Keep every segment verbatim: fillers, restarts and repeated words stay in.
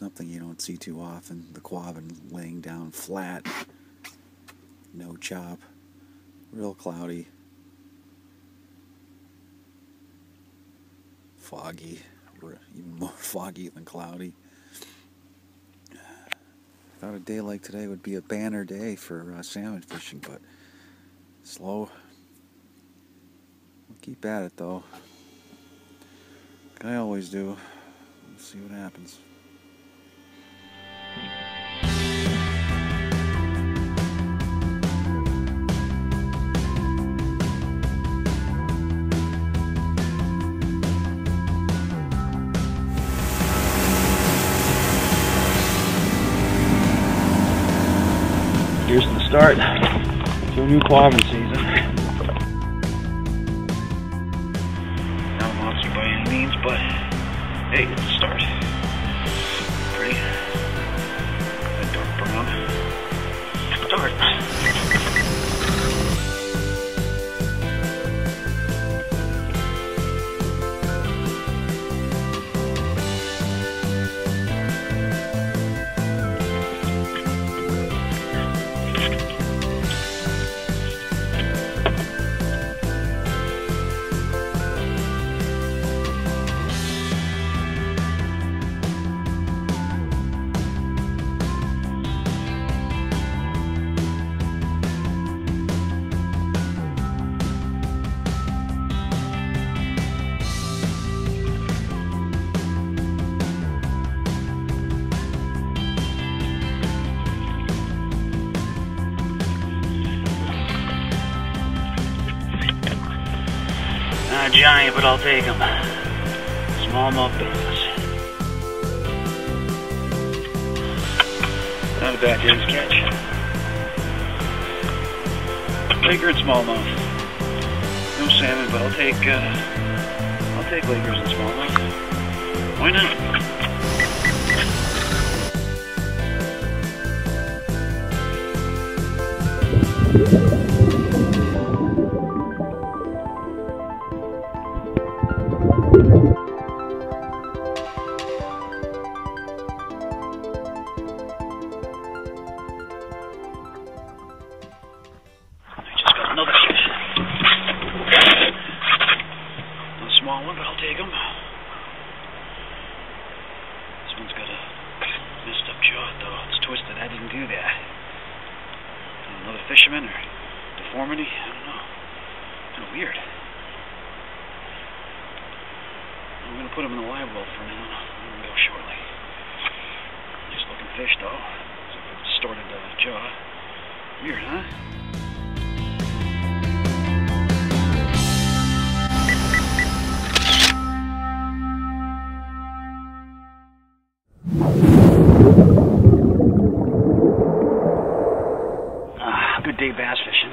Something you don't see too often. The quabbin laying down flat. No chop. Real cloudy. Foggy. Even more foggy than cloudy. I thought a day like today would be a banner day for uh, salmon fishing, but slow. We'll keep at it though. Like I always do. We'll see what happens. Here's the start to a new quabbin season. Not lobster by any means, but hey, it's a start. Pretty. That dark brown. Not a giant, but I'll take him. Smallmouth Bass. Not a bad day's catch. Laker and smallmouth. No salmon, but I'll take uh, I'll take Lakers and smallmouth. Why not? Fisherman or deformity, I don't know. Kind of weird. I'm going to put him in the live well for now. I'm going to go shortly. Nice looking fish though. Distorted uh, jaw. Weird, huh? Day bass fishing.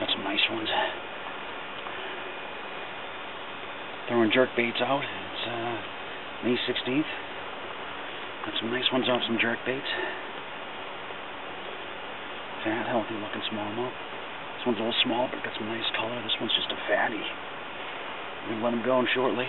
Got some nice ones. Throwing jerk baits out. It's uh, May sixteenth. Got some nice ones on some jerk baits. Fat, healthy looking smallmouth. This one's a little small, but got some nice color. This one's just a fatty. We're going to let him go in shortly.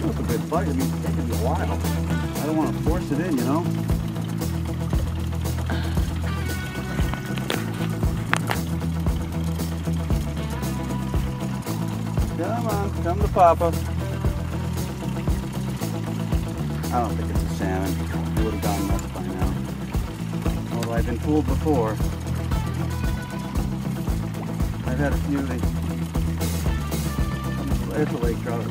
That's a big bite. I mean, it's taking me a while. I don't want to force it in, you know? Come on, come to Papa. I don't think it's a salmon. It would have gone nuts by now. Although I've been fooled before. I've had a few of these. It's a lake trout.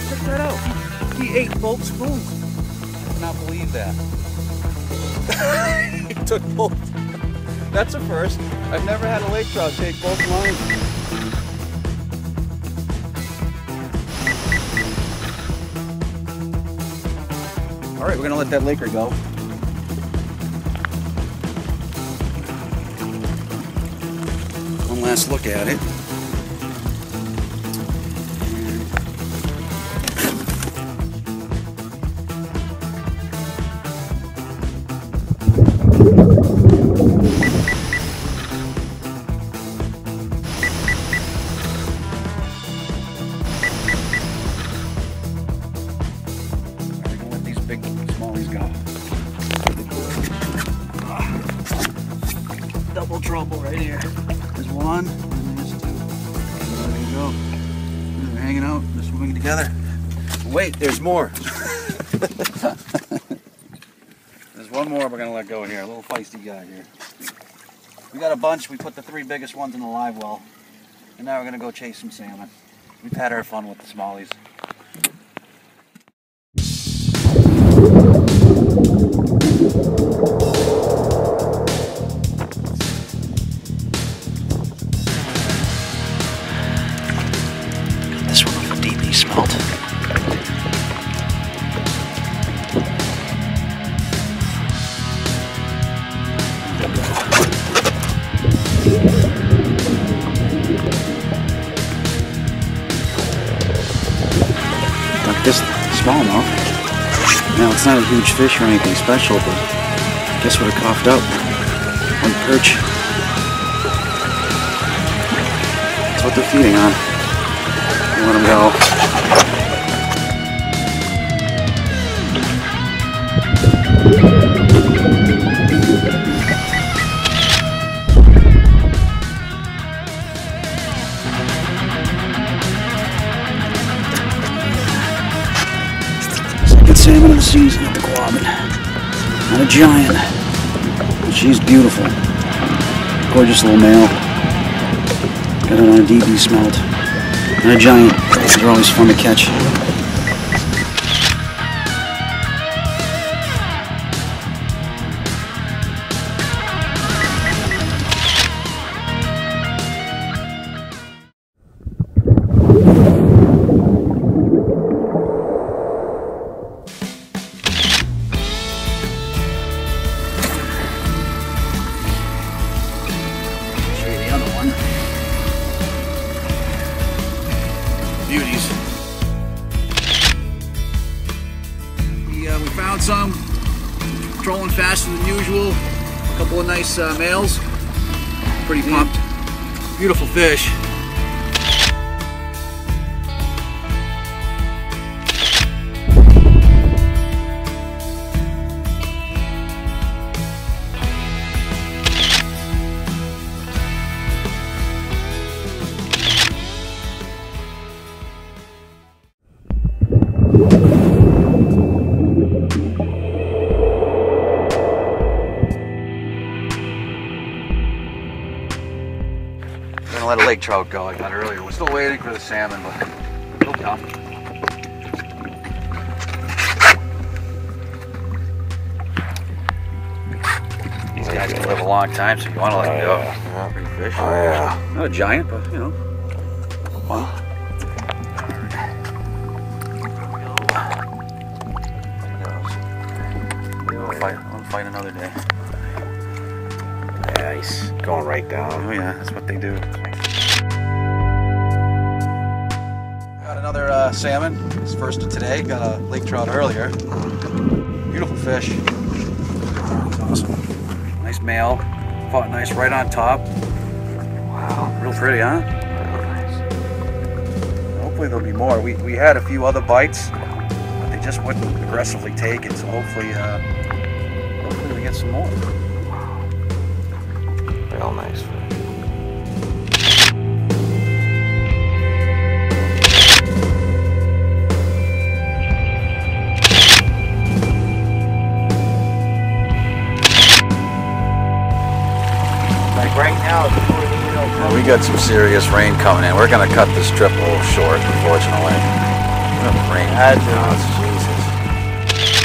Check that out. He ate both spoons. I cannot believe that. He took both. That's a first. I've never had a lake trout take both lines. All right, we're gonna let that laker go. One last look at it. Big smallies go. Uh, double trouble right here. There's one, and there's two. There they go. They're hanging out, they're swimming together. Wait, there's more. There's one more we're gonna let go here, a little feisty guy here. We got a bunch, we put the three biggest ones in the live well. And now we're gonna go chase some salmon. We've had our fun with the smallies. This one off a deeply smelt. Like this smallmouth. Now it's not a huge fish or anything special, but guess what it coughed up? One perch. That's what they're feeding on. Let them go. Salmon of the season at the Quabbin. Not a giant, but she's beautiful. Gorgeous little male. Got it on a D B smelt. Not a giant, but they're always fun to catch. Beauties. We, uh, we found some, trolling faster than usual. A couple of nice uh, males. Pretty pumped. Beautiful fish. Let a lake trout go. I got earlier. We're still waiting for the salmon, but he'll come. These guys can live a long time, so you want to let them go. Yeah. Big fish. Oh, yeah. Not a giant, but you know. Wow. I'll fight, I'll fight another day. Nice. Going right down. Oh yeah, that's what they do. Got another uh, uh, salmon. It's first of today. Got a lake trout earlier. Beautiful fish. That's awesome. Nice male. Fought nice right on top. Wow. Real pretty, huh? Hopefully there'll be more. We, we had a few other bites, but they just wouldn't aggressively take it. So hopefully, uh, hopefully we get some more. Wow. Real nice fish. Right now, we got some serious rain coming in. We're gonna cut this trip a little short, unfortunately. Rain. That's Jesus.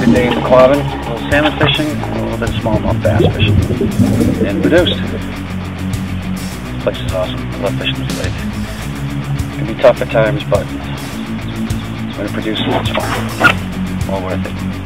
Good day in Quabbin. A little salmon fishing, and a little bit of smallmouth bass fishing, and produced. This place is awesome. I love fishing this lake. It can be tough at times, but when it produces, it's fun. All worth it.